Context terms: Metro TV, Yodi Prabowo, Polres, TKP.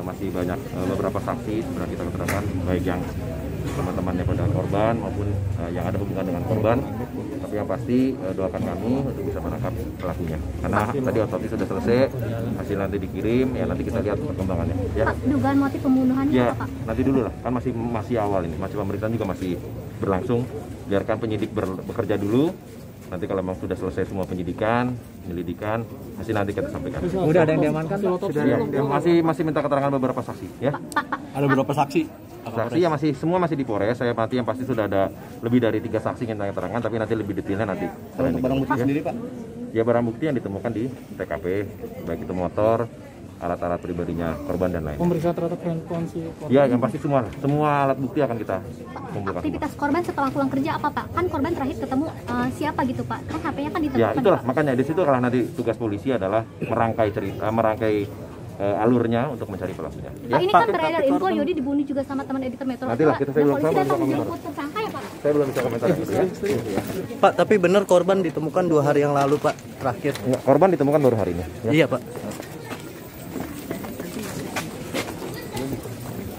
Masih banyak beberapa saksi sudah kita keterangan, baik yang teman-teman daripada korban maupun yang ada hubungan dengan korban. Tapi yang pasti doakan kami untuk bisa menangkap pelakunya, karena tadi otopsi sudah selesai, hasil nanti dikirim, ya nanti kita lihat perkembangannya. Ya. Pak, dugaan motif pembunuhannya ya, apa, Pak? Nanti dulu lah, kan masih awal ini, masih pemeriksaan juga masih berlangsung. Biarkan penyidik bekerja dulu. Nanti kalau memang sudah selesai semua penyelidikan, masih nanti kita sampaikan. Sudah ada yang diamankan, sudah ya, masih minta keterangan beberapa saksi, ya. Ada beberapa saksi. Saksi yang masih di Polres. Saya mati yang pasti sudah ada lebih dari 3 saksi yang minta keterangan, tapi nanti lebih detailnya nanti. Untuk barang bukti ya. Sendiri, Pak? Ya, barang bukti yang ditemukan di TKP, baik itu motor, alat-alat pribadinya korban dan lain. Pemeriksaan terhadap handphone si korban. Ya, yang pasti semua alat bukti akan kita kumpulkan. Aktivitas korban setelah pulang kerja apa, Pak? Kan korban terakhir ketemu siapa gitu, Pak? Kan HP-nya kan ditemukan. Ya, itulah, Pak. Makanya di situ kalau nanti tugas polisi adalah merangkai cerita, alurnya untuk mencari pelakunya. Ya, ini kan beredar info Yodi dibunuh juga sama teman editor Metro. Nantilah kita saya belum bisa komentar gitu ya. Pak, tapi benar korban ditemukan 2 hari yang lalu, Pak, terakhir. Enggak, korban ditemukan baru hari ini. Ya. Iya, Pak.